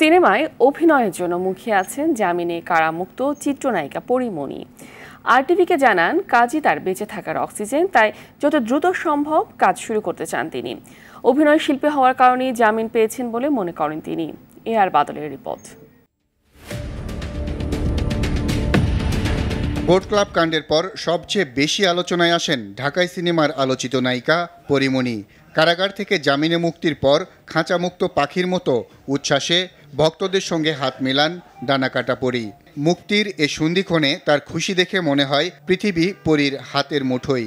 সিনেমায় অভিনয়ের জন্য মুখী আছেন জামিনে কারামুক্ত চিত্রনায়িকা পরীমনি। আরটিভিকে জানান কাজই তার বেঁচে থাকার অক্সিজেন, তাই যত দ্রুত সম্ভব কাজ শুরু করতে চান তিনি। অভিনয় শিল্পী হওয়ার কারণে জামিন পেয়েছেন বলে মনে করেন তিনি। এ আর বাদলের রিপোর্ট। বোট ক্লাব কাণ্ডের পর সবচেয়ে বেশি আলোচনায় আসেন ঢাকাই সিনেমার আলোচিত নায়িকা পরীমনি। কারাগার থেকে জামিনে মুক্তির পর খাঁচামুক্ত পাখির মতো উচ্ছ্বাসে ভক্তদের সঙ্গে হাত মেলান ডানাকাটা পরী। মুক্তির এ সন্ধিক্ষণে তার খুশি দেখে মনে হয় পৃথিবী পরীর হাতের মুঠোয়।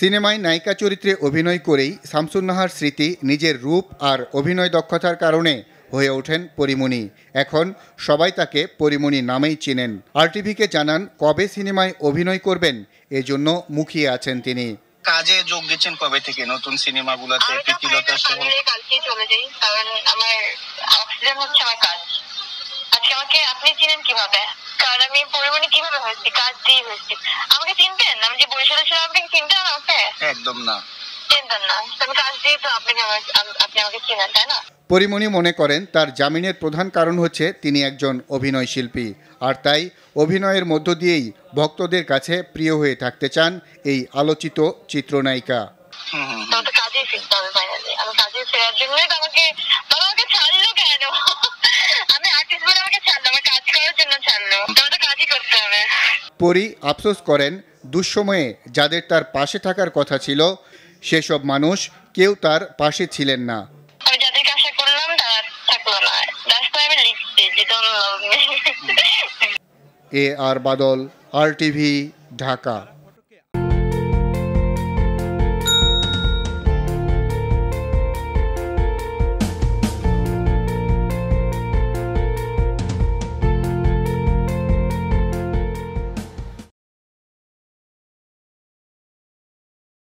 সিনেমায় নায়িকা চরিত্রে অভিনয় করেই শামসুন্নাহার স্মৃতি নিজের রূপ আর অভিনয় দক্ষতার কারণে হয়ে ওঠেন পরীমনি। এখন সবাই তাকে পরীমনি নামেই চেনেন। আরটিভিকে জানান কবে সিনেমায় অভিনয় করবেন এজন্য মুখিয়ে আছেন তিনি। কাজে যোগ দিচ্ছেন কবে থেকে নতুন সিনেমাগুলোতে? কালকে চলে যাই, কারণ আমার অক্সিজেন হচ্ছে আমার কাজ। আজকে আমাকে আপনি চিনেন কিভাবে? কারণ আমি পরীমনি কিভাবে হয়েছি, কাজ দিয়ে হয়েছি। আমাকে চিনতেন? আমি যে বরিশালে ছিলাম আপনি চিনতেন আমাকে? একদম না, চিনতেন না। আমি কাজ দিয়ে তো আপনি আমাকে চিনেন, তাই না? পরীমনি মনে করেন তার জামিনের প্রধান কারণ হচ্ছে তিনি একজন অভিনয় শিল্পী, আর তাই অভিনয়ের মধ্য দিয়েই ভক্তদের কাছে প্রিয় হয়ে থাকতে চান এই আলোচিত চিত্রনায়িকা। পরী আফসোস করেন দুঃসময়ে যাদের তার পাশে থাকার কথা ছিল সেসব মানুষ কেউ তার পাশে ছিলেন না। এ আর বাদল, আর টিভি, ঢাকা।